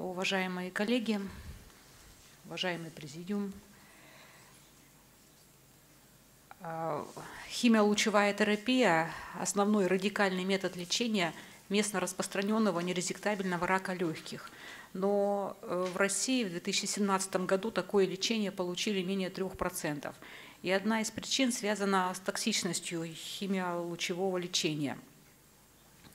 уважаемые коллеги, уважаемый президиум. Химиолучевая терапия – основной радикальный метод лечения местно распространенного нерезектабельного рака легких. Но в России в 2017 году такое лечение получили менее 3%. И одна из причин связана с токсичностью химиолучевого лечения.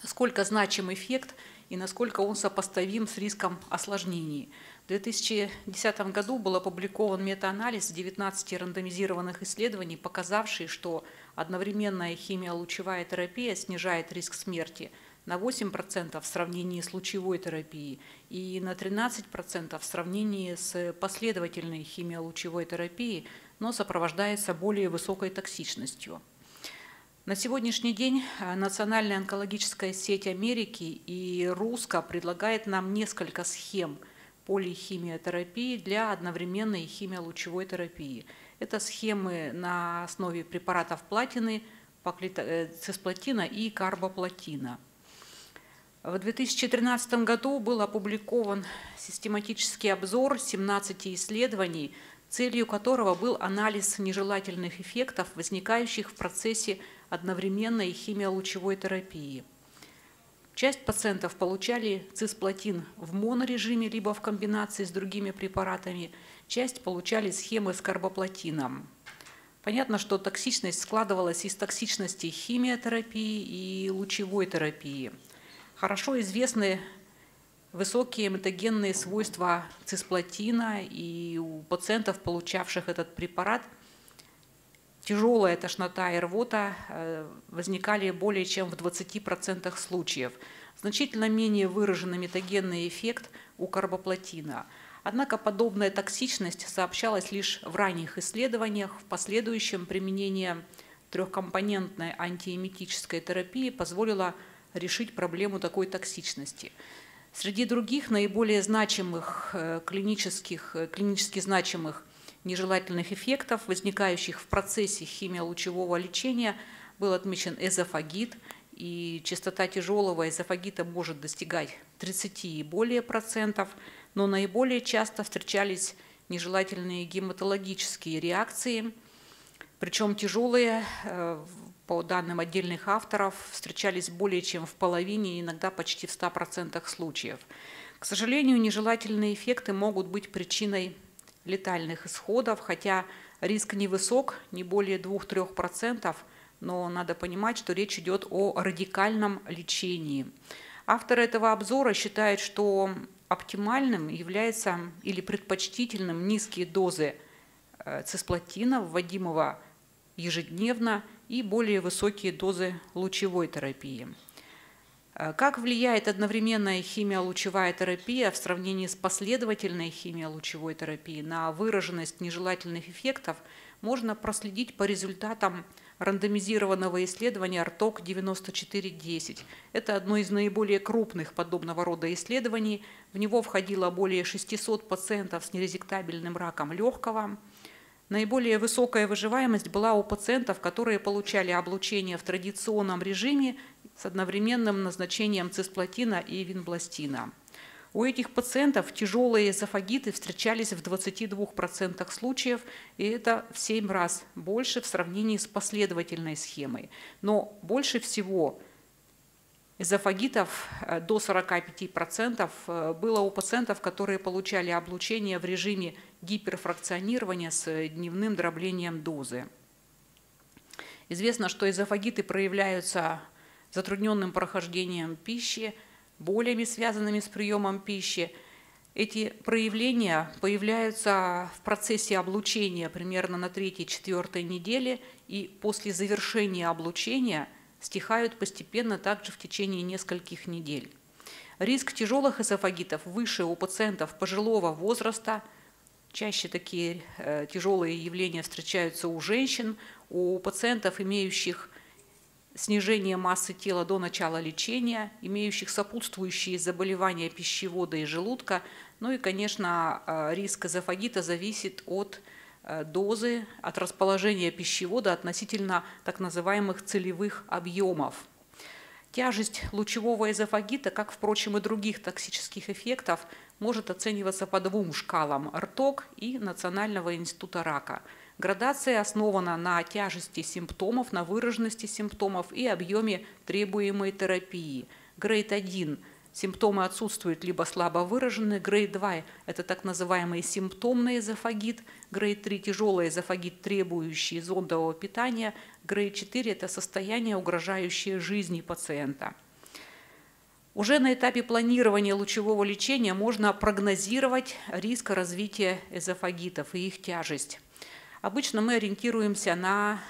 Насколько значим эффект и насколько он сопоставим с риском осложнений. В 2010 году был опубликован метаанализ 19 рандомизированных исследований, показавший, что одновременная химиолучевая терапия снижает риск смерти на 8% в сравнении с лучевой терапией и на 13% в сравнении с последовательной химиолучевой терапией, но сопровождается более высокой токсичностью. На сегодняшний день Национальная онкологическая сеть Америки и РУСКО предлагает нам несколько схем полихимиотерапии для одновременной химиолучевой терапии. Это схемы на основе препаратов платины, цисплатина и карбоплатина. В 2013 году был опубликован систематический обзор 17 исследований, целью которого был анализ нежелательных эффектов, возникающих в процессе одновременной химиолучевой терапии. Часть пациентов получали цисплатин в монорежиме либо в комбинации с другими препаратами, часть получали схемы с карбоплатином. Понятно, что токсичность складывалась из токсичности химиотерапии и лучевой терапии. Хорошо известны высокие метагенные свойства цисплатина, и у пациентов, получавших этот препарат, тяжелая тошнота и рвота возникали более чем в 20% случаев. Значительно менее выражен метагенный эффект у карбоплатина. Однако подобная токсичность сообщалась лишь в ранних исследованиях. В последующем применение трехкомпонентной антиэмитической терапии позволило решить проблему такой токсичности. Среди других наиболее значимых клинически значимых нежелательных эффектов, возникающих в процессе химиолучевого лечения, был отмечен эзофагит, и частота тяжелого эзофагита может достигать 30% и более, но наиболее часто встречались нежелательные гематологические реакции, причем тяжелые, по данным отдельных авторов, встречались более чем в половине, иногда почти в 100% случаев. К сожалению, нежелательные эффекты могут быть причиной летальных исходов, хотя риск невысок, не более 2–3%, но надо понимать, что речь идет о радикальном лечении. Авторы этого обзора считают, что оптимальным является или предпочтительным низкие дозы цисплатина, вводимого ежедневно, и более высокие дозы лучевой терапии. Как влияет одновременная химиолучевая терапия в сравнении с последовательной химиолучевой терапией на выраженность нежелательных эффектов, можно проследить по результатам рандомизированного исследования RTOG 9410. Это одно из наиболее крупных подобного рода исследований. В него входило более 600 пациентов с нерезектабельным раком легкого. Наиболее высокая выживаемость была у пациентов, которые получали облучение в традиционном режиме с одновременным назначением цисплатина и винбластина. У этих пациентов тяжелые эзофагиты встречались в 22% случаев, и это в 7 раз больше в сравнении с последовательной схемой. Но больше всего эзофагитов, до 45%, было у пациентов, которые получали облучение в режиме гиперфракционирования с дневным дроблением дозы. Известно, что эзофагиты проявляются затрудненным прохождением пищи, болями, связанными с приемом пищи. Эти проявления появляются в процессе облучения примерно на 3–4 неделе, и после завершения облучения стихают постепенно также в течение нескольких недель. Риск тяжелых эзофагитов выше у пациентов пожилого возраста. Чаще такие тяжелые явления встречаются у женщин, у пациентов, имеющих снижение массы тела до начала лечения, имеющих сопутствующие заболевания пищевода и желудка. Ну и, конечно, риск эзофагита зависит от дозы, от расположения пищевода относительно так называемых целевых объемов. Тяжесть лучевого эзофагита, как, впрочем, и других токсических эффектов, может оцениваться по двум шкалам RTOG и Национального института рака. Градация основана на тяжести симптомов, на выраженности симптомов и объеме требуемой терапии. Грейд 1 – симптомы отсутствуют либо слабо выражены. Грейд 2 – это так называемый симптомный эзофагит. Грейд 3 – тяжелый эзофагит, требующий зондового питания. Грейд 4 – это состояние, угрожающее жизни пациента. Уже на этапе планирования лучевого лечения можно прогнозировать риск развития эзофагитов и их тяжесть. Обычно мы ориентируемся на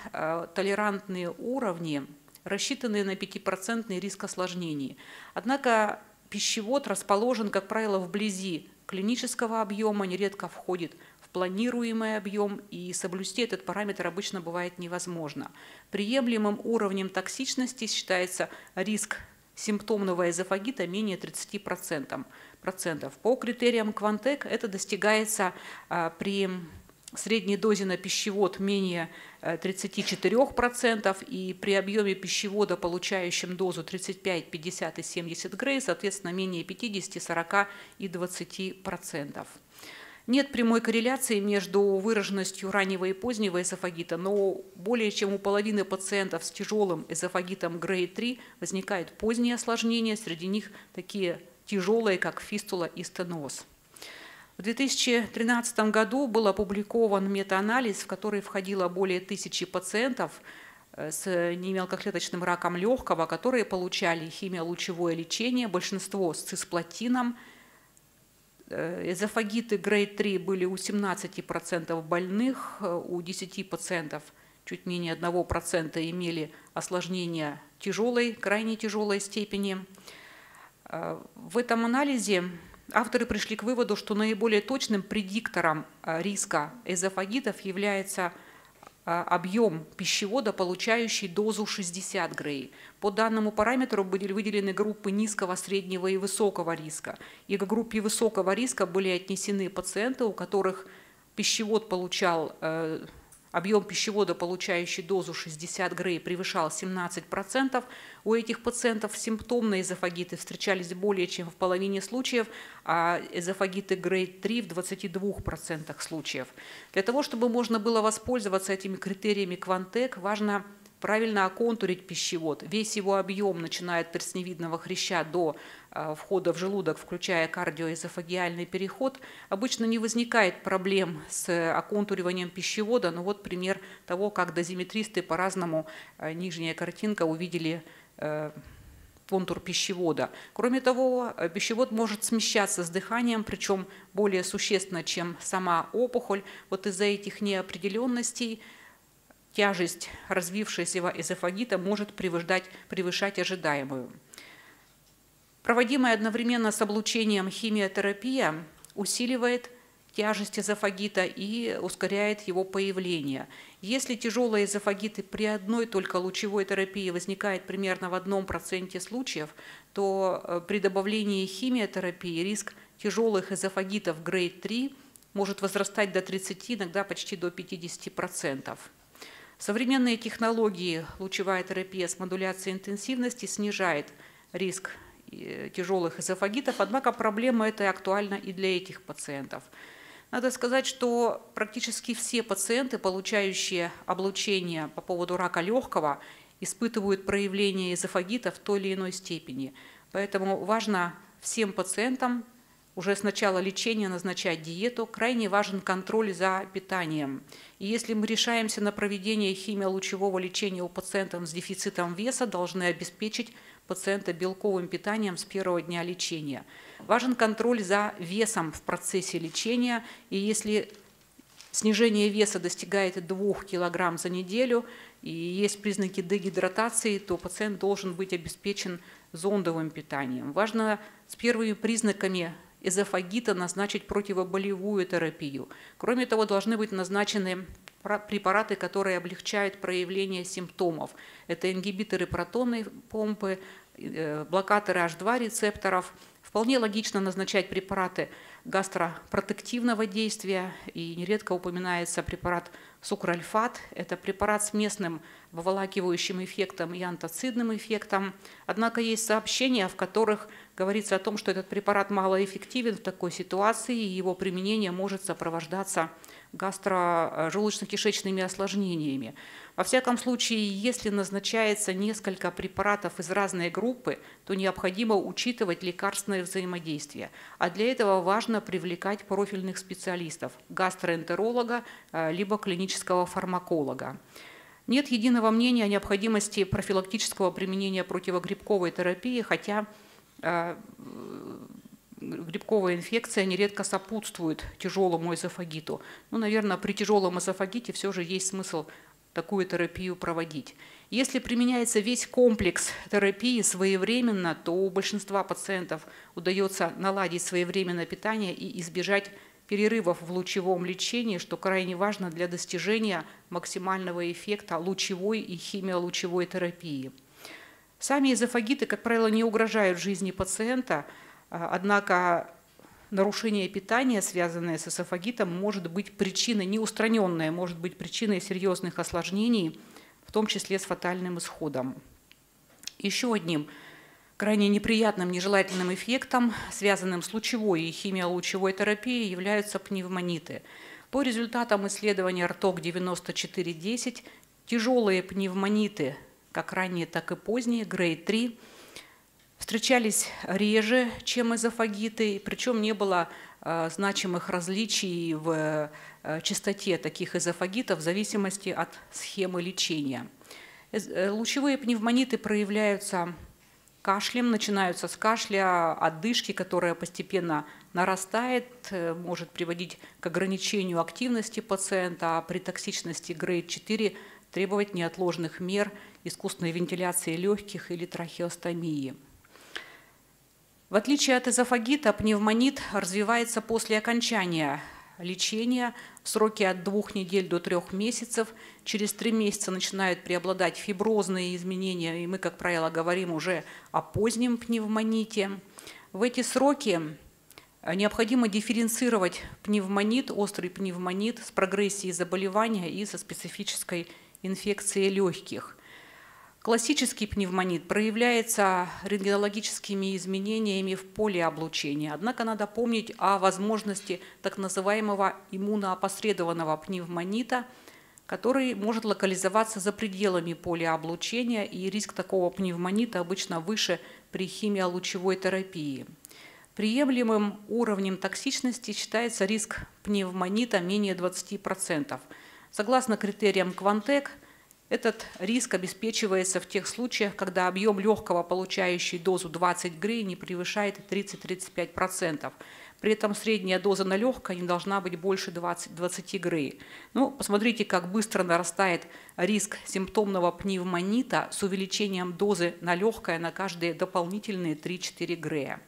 толерантные уровни, рассчитанные на 5% риск осложнений. Однако пищевод расположен, как правило, вблизи клинического объема, нередко входит в планируемый объем, и соблюсти этот параметр обычно бывает невозможно. Приемлемым уровнем токсичности считается риск симптомного эзофагита менее 30%. По критериям Quantec это достигается при средней дозе на пищевод менее 34% и при объеме пищевода, получающем дозу 35, 50 и 70 грей, соответственно, менее 50, 40 и 20%. Нет прямой корреляции между выраженностью раннего и позднего эзофагита, но более чем у половины пациентов с тяжелым эзофагитом грейд 3 возникают поздние осложнения, среди них такие тяжелые, как фистула и стеноз. В 2013 году был опубликован метаанализ, в который входило более 1000 пациентов с немелкоклеточным раком легкого, которые получали химиолучевое лечение, большинство с цисплатином. Эзофагиты грейд 3 были у 17% больных, у 10 пациентов чуть менее 1% имели осложнения тяжелой, крайне тяжелой степени. В этом анализе авторы пришли к выводу, что наиболее точным предиктором риска эзофагитов является объем пищевода, получающий дозу 60 грей. По данному параметру были выделены группы низкого, среднего и высокого риска. И к группе высокого риска были отнесены пациенты, у которых пищевод получал, объем пищевода, получающий дозу 60 грей, превышал 17%. У этих пациентов симптомные эзофагиты встречались более чем в половине случаев, а эзофагиты грейд 3 в 22% случаев. Для того, чтобы можно было воспользоваться этими критериями Quantec, важно правильно оконтурить пищевод. Весь его объем, начиная от перстневидного хряща до входа в желудок, включая кардиоэзофагиальный переход. Обычно не возникает проблем с оконтуриванием пищевода, но вот пример того, как дозиметристы по-разному, нижняя картинка, увидели контур пищевода. Кроме того, пищевод может смещаться с дыханием, причем более существенно, чем сама опухоль. Вот из-за этих неопределенностей тяжесть развившегося эзофагита может превышать ожидаемую. Проводимая одновременно с облучением химиотерапия усиливает тяжесть эзофагита и ускоряет его появление. Если тяжелые эзофагиты при одной только лучевой терапии возникает примерно в 1% случаев, то при добавлении химиотерапии риск тяжелых эзофагитов грейд 3 может возрастать до 30, иногда почти до 50%. Современные технологии, лучевая терапия с модуляцией интенсивности снижает риск тяжелых эзофагитов, однако проблема эта актуальна и для этих пациентов. Надо сказать, что практически все пациенты, получающие облучение по поводу рака легкого, испытывают проявление эзофагита в той или иной степени. Поэтому важно всем пациентам уже с начала лечения назначать диету, крайне важен контроль за питанием. И если мы решаемся на проведение химиолучевого лечения у пациентов с дефицитом веса, должны обеспечить пациента белковым питанием с первого дня лечения. Важен контроль за весом в процессе лечения, и если снижение веса достигает 2 кг за неделю и есть признаки дегидратации, то пациент должен быть обеспечен зондовым питанием. Важно с первыми признаками эзофагита назначить противоболевую терапию. Кроме того, должны быть назначены препараты, которые облегчают проявление симптомов. Это ингибиторы протонной помпы, блокаторы H2-рецепторов. Вполне логично назначать препараты гастропротективного действия. И нередко упоминается препарат Сукральфат. Это препарат с местным выволакивающим эффектом и антацидным эффектом. Однако есть сообщения, в которых говорится о том, что этот препарат малоэффективен в такой ситуации, и его применение может сопровождаться желудочно-кишечными осложнениями. Во всяком случае, если назначается несколько препаратов из разной группы, то необходимо учитывать лекарственное взаимодействие. А для этого важно привлекать профильных специалистов – гастроэнтеролога, либо клинического фармаколога. Нет единого мнения о необходимости профилактического применения противогрибковой терапии, хотя грибковая инфекция нередко сопутствует тяжелому эзофагиту. Ну, наверное, при тяжелом эзофагите все же есть смысл такую терапию проводить. Если применяется весь комплекс терапии своевременно, то у большинства пациентов удается наладить своевременное питание и избежать перерывов в лучевом лечении, что крайне важно для достижения максимального эффекта лучевой и химиолучевой терапии. Сами эзофагиты, как правило, не угрожают жизни пациента, однако нарушение питания, связанное с эзофагитом, может быть причиной, неустраненной, может быть причиной серьезных осложнений, в том числе с фатальным исходом. Еще одним крайне неприятным нежелательным эффектом, связанным с лучевой и химиолучевой терапией, являются пневмониты. По результатам исследования RTOG 9410 тяжелые пневмониты, как ранние, так и поздние, grade 3, встречались реже, чем эзофагиты, причем не было значимых различий в частоте таких эзофагитов в зависимости от схемы лечения. Лучевые пневмониты проявляются кашлем, начинаются с кашля, отдышки, которая постепенно нарастает, может приводить к ограничению активности пациента, а при токсичности grade 4 требовать неотложных мер, искусственной вентиляции легких или трахеостомии. В отличие от эзофагита, пневмонит развивается после окончания лечения в сроке от 2 недель до 3 месяцев. Через 3 месяца начинают преобладать фиброзные изменения, и мы, как правило, говорим уже о позднем пневмоните. В эти сроки необходимо дифференцировать пневмонит, острый пневмонит с прогрессией заболевания и со специфической инфекцией легких. Классический пневмонит проявляется рентгенологическими изменениями в поле облучения. Однако надо помнить о возможности так называемого иммуноопосредованного пневмонита, который может локализоваться за пределами поля облучения, и риск такого пневмонита обычно выше при химиолучевой терапии. Приемлемым уровнем токсичности считается риск пневмонита менее 20%. Согласно критериям Quantec, этот риск обеспечивается в тех случаях, когда объем легкого, получающий дозу 20 грей, не превышает 30-35%. При этом средняя доза на легкое не должна быть больше 20 грей. Ну, посмотрите, как быстро нарастает риск симптомного пневмонита с увеличением дозы на легкое на каждые дополнительные 3-4 грея.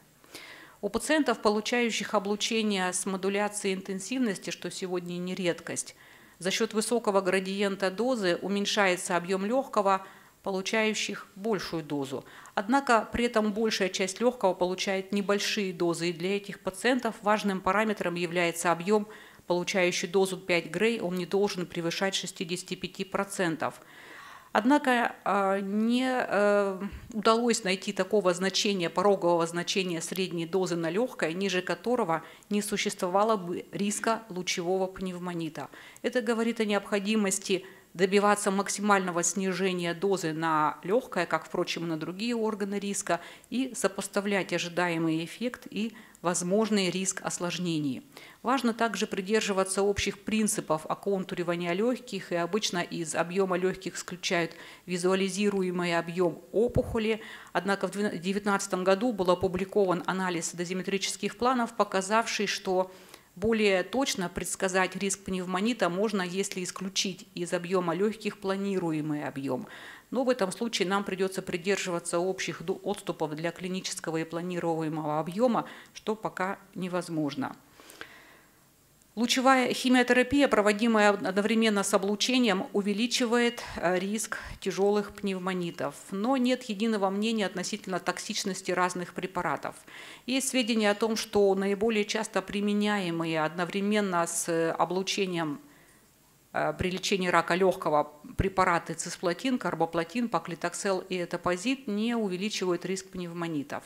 У пациентов, получающих облучение с модуляцией интенсивности, что сегодня не редкость, за счет высокого градиента дозы уменьшается объем легкого, получающих большую дозу. Однако при этом большая часть легкого получает небольшие дозы, и для этих пациентов важным параметром является объем, получающий дозу 5 грей, он не должен превышать 65%. Однако не удалось найти такого значения, порогового значения средней дозы на легкое, ниже которого не существовало бы риска лучевого пневмонита. Это говорит о необходимости добиваться максимального снижения дозы на легкое, как, впрочем, и на другие органы риска, и сопоставлять ожидаемый эффект и возможный риск осложнений. Важно также придерживаться общих принципов оконтуривания легких, и обычно из объема легких исключают визуализируемый объем опухоли. Однако в 2019 году был опубликован анализ дозиметрических планов, показавший, что более точно предсказать риск пневмонита можно, если исключить из объема легких планируемый объем. Но в этом случае нам придется придерживаться общих отступов для клинического и планируемого объема, что пока невозможно. Лучевая химиотерапия, проводимая одновременно с облучением, увеличивает риск тяжелых пневмонитов. Но нет единого мнения относительно токсичности разных препаратов. Есть сведения о том, что наиболее часто применяемые одновременно с облучением при лечении рака легкого препараты цисплатин, карбоплатин, паклитаксел и этопозид не увеличивают риск пневмонитов.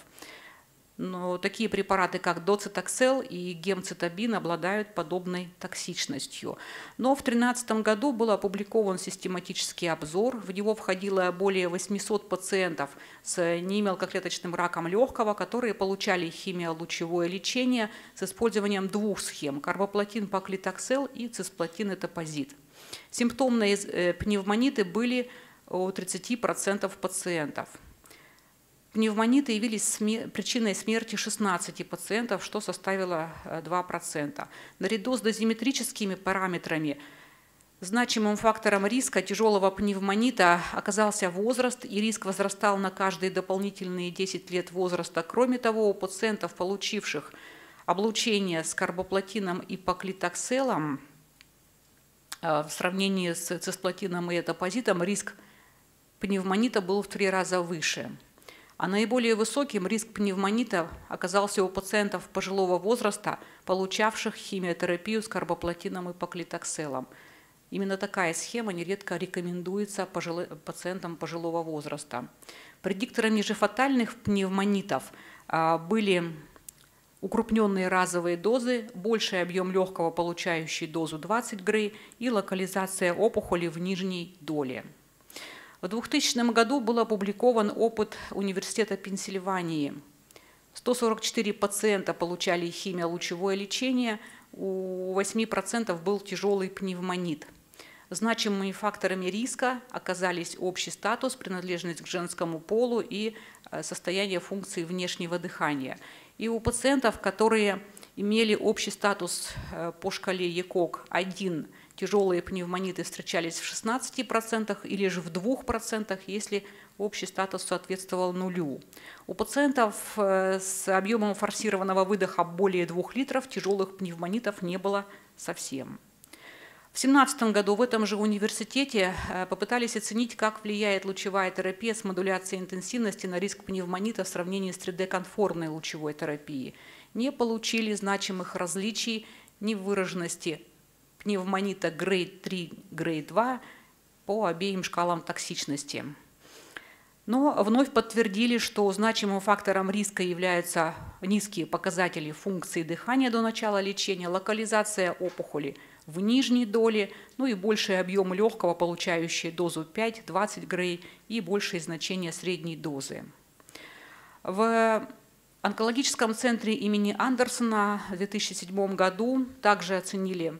Но такие препараты, как дозитаксел и гемцитабин, обладают подобной токсичностью. Но в 2013 году был опубликован систематический обзор. В него входило более 800 пациентов с немелкоклеточным раком легкого, которые получали химиолучевое лечение с использованием двух схем – карбоплатин, паклитаксел и цисплатин, этопозид. Симптомные пневмониты были у 30% пациентов. Пневмониты явились причиной смерти 16 пациентов, что составило 2%. Наряду с дозиметрическими параметрами значимым фактором риска тяжелого пневмонита оказался возраст, и риск возрастал на каждые дополнительные 10 лет возраста. Кроме того, у пациентов, получивших облучение с карбоплатином и паклитакселом, в сравнении с цисплатином и этопозитом, риск пневмонита был в 3 раза выше. А наиболее высоким риск пневмонита оказался у пациентов пожилого возраста, получавших химиотерапию с карбоплатином и паклитакселом. Именно такая схема нередко рекомендуется пациентам пожилого возраста. Предикторами же фатальных пневмонитов были укрупненные разовые дозы, больший объем легкого, получающий дозу 20 Грей, и локализация опухоли в нижней доле. В 2000 году был опубликован опыт Университета Пенсильвании. 144 пациента получали химиолучевое лечение, у 8% был тяжелый пневмонит. Значимыми факторами риска оказались общий статус, принадлежность к женскому полу и состояние функции внешнего дыхания. И у пациентов, которые имели общий статус по шкале ECOG 1, тяжелые пневмониты встречались в 16% и лишь в 2%, если общий статус соответствовал нулю. У пациентов с объемом форсированного выдоха более 2 литров тяжелых пневмонитов не было совсем. В 2017 году в этом же университете попытались оценить, как влияет лучевая терапия с модуляцией интенсивности на риск пневмонита в сравнении с 3D-конформной лучевой терапией. Не получили значимых различий ни в выраженности пневмонита грейд 3, грейд 2 по обеим шкалам токсичности. Но вновь подтвердили, что значимым фактором риска являются низкие показатели функции дыхания до начала лечения, локализация опухоли в нижней доле, ну и больший объем легкого, получающий дозу 5-20 Грей, и большие значения средней дозы. В онкологическом центре имени Андерсона в 2007 году также оценили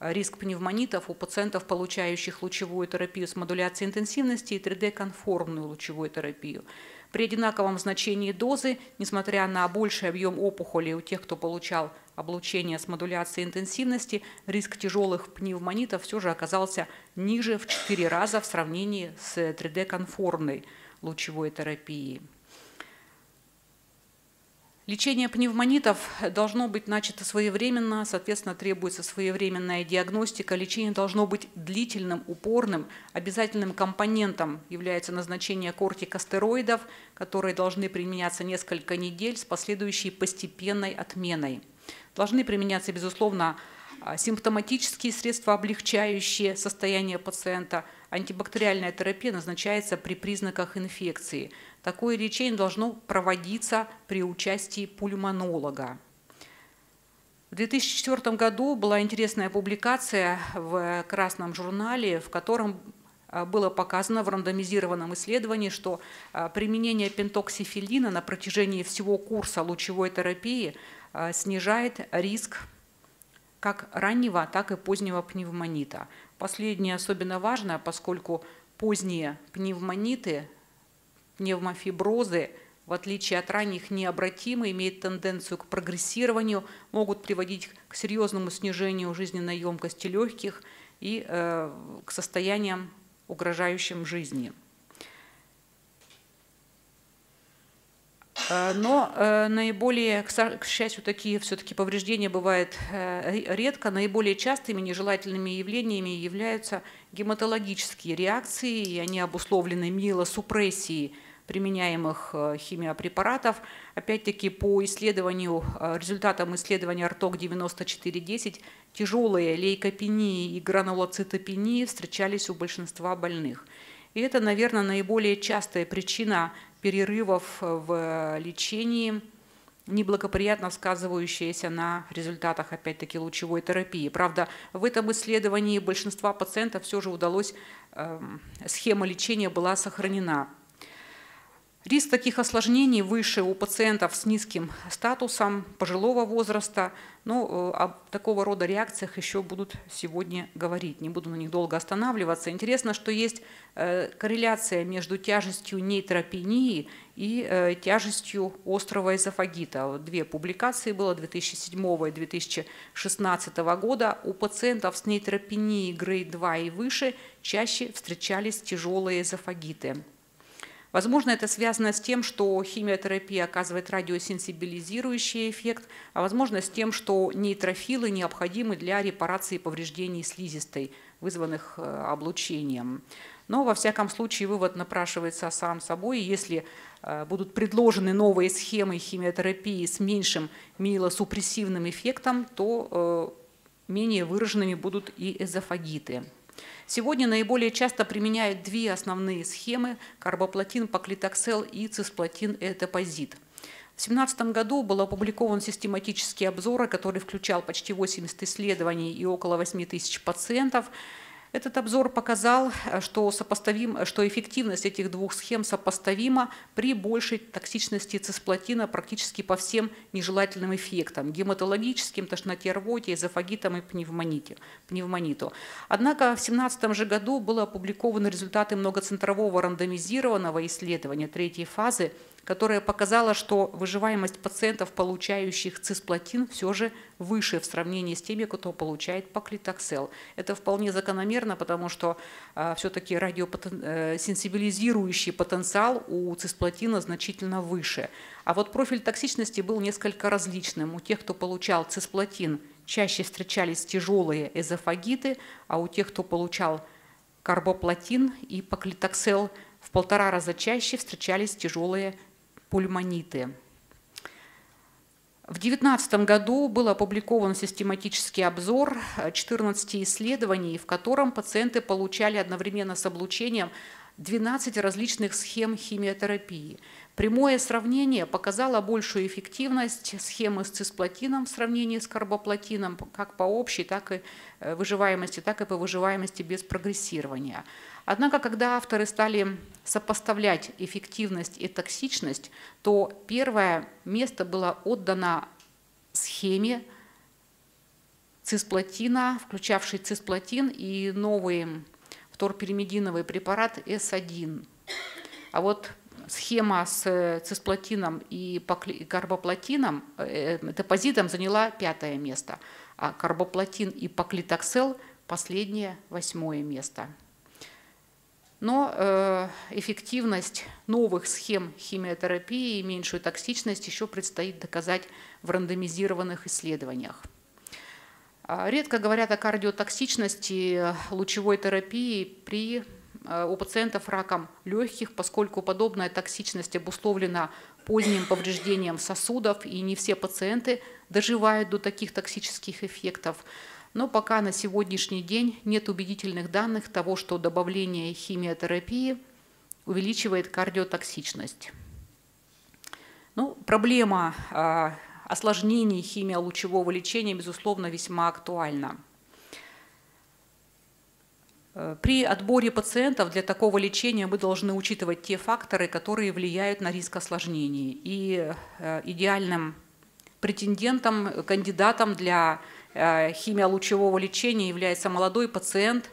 риск пневмонитов у пациентов, получающих лучевую терапию с модуляцией интенсивности и 3D-конформную лучевую терапию. При одинаковом значении дозы, несмотря на больший объем опухоли у тех, кто получал облучение с модуляцией интенсивности, риск тяжелых пневмонитов все же оказался ниже в 4 раза в сравнении с 3D-конформной лучевой терапией. Лечение пневмонитов должно быть начато своевременно, соответственно, требуется своевременная диагностика. Лечение должно быть длительным, упорным. Обязательным компонентом является назначение кортикостероидов, которые должны применяться несколько недель с последующей постепенной отменой. Должны применяться, безусловно, симптоматические средства, облегчающие состояние пациента. Антибактериальная терапия назначается при признаках инфекции. Такое лечение должно проводиться при участии пульмонолога. В 2004 году была интересная публикация в «Красном журнале», в котором было показано в рандомизированном исследовании, что применение пентоксифиллина на протяжении всего курса лучевой терапии снижает риск как раннего, так и позднего пневмонита. Последнее особенно важно, поскольку поздние пневмониты, пневмофиброзы, в отличие от ранних, необратимы, имеют тенденцию к прогрессированию, могут приводить к серьезному снижению жизненной емкости легких и к состояниям, угрожающим жизни. Но наиболее, к счастью, такие все-таки повреждения бывают редко. Наиболее частыми нежелательными явлениями являются гематологические реакции, и они обусловлены миелосупрессией применяемых химиопрепаратов. Опять-таки, по исследованию, результатам исследования RTOG 9410, тяжелые лейкопении и гранулоцитопении встречались у большинства больных. И это, наверное, наиболее частая причина перерывов в лечении неблагоприятно сказывающиеся на результатах, опять-таки, лучевой терапии. Правда, в этом исследовании большинства пациентов все же удалось, схема лечения была сохранена. Риск таких осложнений выше у пациентов с низким статусом, пожилого возраста. Но о такого рода реакциях еще будут сегодня говорить. Не буду на них долго останавливаться. Интересно, что есть корреляция между тяжестью нейтропении и тяжестью острого эзофагита. Две публикации было 2007 и 2016 года. У пациентов с нейтропенией грейд 2 и выше чаще встречались тяжелые эзофагиты. Возможно, это связано с тем, что химиотерапия оказывает радиосенсибилизирующий эффект, а возможно, с тем, что нейтрофилы необходимы для репарации повреждений слизистой, вызванных облучением. Но, во всяком случае, вывод напрашивается сам собой. Если будут предложены новые схемы химиотерапии с меньшим миелосупрессивным эффектом, то менее выраженными будут и эзофагиты. Сегодня наиболее часто применяют две основные схемы – карбоплатин, паклитаксел и цисплатин, этопозид. В 2017 году был опубликован систематический обзор, который включал почти 80 исследований и около 8 тысяч пациентов. Этот обзор показал, что эффективность этих двух схем сопоставима при большей токсичности цисплатина практически по всем нежелательным эффектам – гематологическим, тошноте, рвоте, эзофагитам и пневмониту. Однако в 2017 же году были опубликованы результаты многоцентрового рандомизированного исследования третьей фазы, которое показало, что выживаемость пациентов, получающих цисплатин, все же выше в сравнении с теми, кто получает паклитаксел. Это вполне закономерно, потому что все-таки радиосенсибилизирующий потенциал у цисплатина значительно выше. А вот профиль токсичности был несколько различным. У тех, кто получал цисплатин, чаще встречались тяжелые эзофагиты, а у тех, кто получал карбоплатин и паклитаксел, в 1,5 раза чаще встречались тяжелые пульмониты. В 2019 году был опубликован систематический обзор 14 исследований, в котором пациенты получали одновременно с облучением 12 различных схем химиотерапии. Прямое сравнение показало большую эффективность схемы с цисплатином в сравнении с карбоплатином как по общей, так и по выживаемости без прогрессирования. Однако, когда авторы стали сопоставлять эффективность и токсичность, то первое место было отдано схеме цисплатина, включавшей цисплатин и новые фторпиримидиновый препарат С1. А вот схема с цисплатином и карбоплатином, этопозидом, заняла 5-е место, а карбоплатин и паклитаксел – последнее, 8-е место. Но эффективность новых схем химиотерапии и меньшую токсичность еще предстоит доказать в рандомизированных исследованиях. Редко говорят о кардиотоксичности лучевой терапии у пациентов раком легких, поскольку подобная токсичность обусловлена поздним повреждением сосудов, и не все пациенты доживают до таких токсических эффектов. Но пока на сегодняшний день нет убедительных данных того, что добавление химиотерапии увеличивает кардиотоксичность. Ну, проблема осложнений химиолучевого лечения, безусловно, весьма актуальна. При отборе пациентов для такого лечения мы должны учитывать те факторы, которые влияют на риск осложнений. И идеальным претендентом, кандидатом для химиолучевого лечения является молодой пациент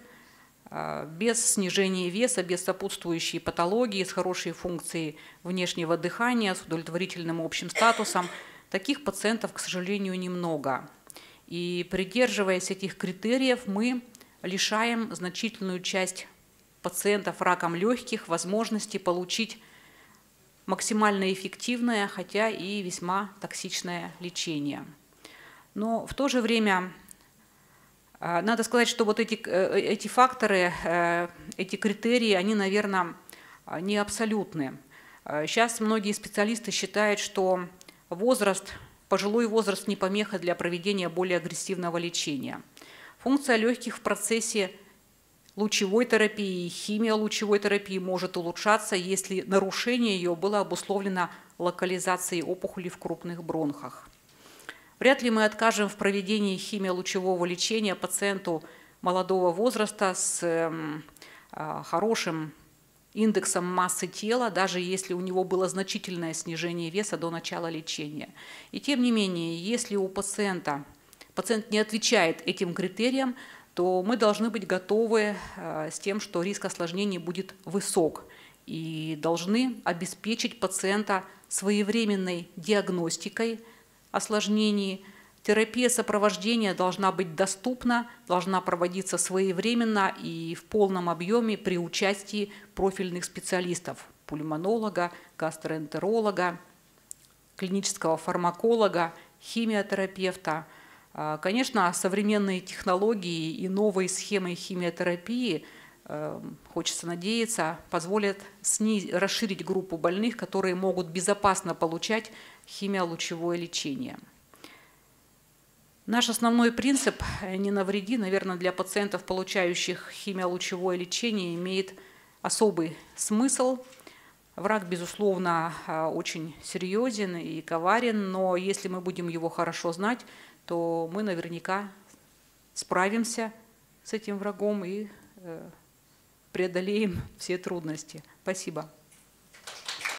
без снижения веса, без сопутствующей патологии, с хорошей функцией внешнего дыхания, с удовлетворительным общим статусом. Таких пациентов, к сожалению, немного. И придерживаясь этих критериев, мы лишаем значительную часть пациентов раком легких возможности получить максимально эффективное, хотя и весьма токсичное лечение. Но в то же время надо сказать, что вот эти факторы, эти критерии, они, наверное, не абсолютны. Сейчас многие специалисты считают, что пожилой возраст не помеха для проведения более агрессивного лечения. Функция легких в процессе лучевой терапии и химиолучевой терапии может улучшаться, если нарушение ее было обусловлено локализации опухоли в крупных бронхах. Вряд ли мы откажем в проведении химиолучевого лечения пациенту молодого возраста с хорошим индексом массы тела, даже если у него было значительное снижение веса до начала лечения. И тем не менее, если у пациент не отвечает этим критериям, то мы должны быть готовы с тем, что риск осложнений будет высок, и должны обеспечить пациента своевременной диагностикой осложнений. Терапия сопровождения должна быть доступна, должна проводиться своевременно и в полном объеме при участии профильных специалистов – пульмонолога, гастроэнтеролога, клинического фармаколога, химиотерапевта. Конечно, современные технологии и новые схемы химиотерапии, хочется надеяться, позволят расширить группу больных, которые могут безопасно получать химиолучевое лечение. Наш основной принцип «не навреди», наверное, для пациентов, получающих химиолучевое лечение, имеет особый смысл. Враг, безусловно, очень серьезен и коварен, но если мы будем его хорошо знать, то мы наверняка справимся с этим врагом и преодолеем все трудности. Спасибо.